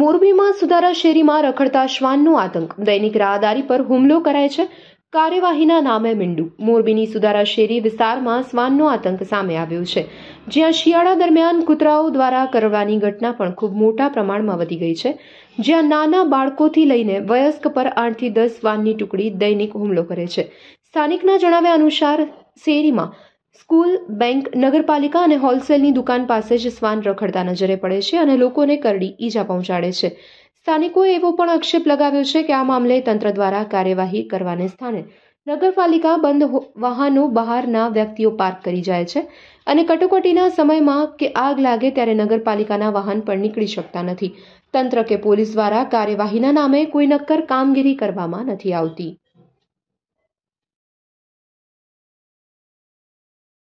મોરબીમાં સુધારા શેરીમાં રખડતા શ્વાનનો આતંક, દૈનિક રાહદારી પર હુમલો કરાય છે, કાર્યવાહીના નામે મીંડું। મોરબીની સુધારા શેરી વિસ્તારમાં શ્વાનનો આતંક સામે આવ્યો છે, જ્યાં શિયાળા દરમિયાન કૂતરાઓ દ્વારા કરડવાની ઘટના પણ ખૂબ મોટા પ્રમાણમાં વધી ગઈ છે, જ્યાં નાના બાળકોથી લઈને વયસ્ક પર 8 થી 10 શ્વાનની ટુકડી દૈનિક હુમલો કરે છે। સ્થાનિકના જણાવ્યા અનુસાર શેરીમાં स्कूल, बैंक, नगरपालिका और होलसेलनी दुकान पास ज श्वान रखड़ता नजरे पड़े छे अने लोकोने करड़ी ईजा पहोंचाड़े छे। स्थानिकोए एवो पण आक्षेप लगाव्यो छे के आ मामले तंत्र द्वारा कार्यवाही करवाने स्थाने नगरपालिका बंद वाहनों बहारना व्यक्तिओ पार्क करी जाय छे अने कटोकटीना समयमां के आग लागे त्यारे नगरपालिकाना वाहन पर नीकळी शकता नथी। तंत्र के पोलीस द्वारा कार्यवाहीना नामे कोई नक्कर कामगीरी करवामां नथी आवती।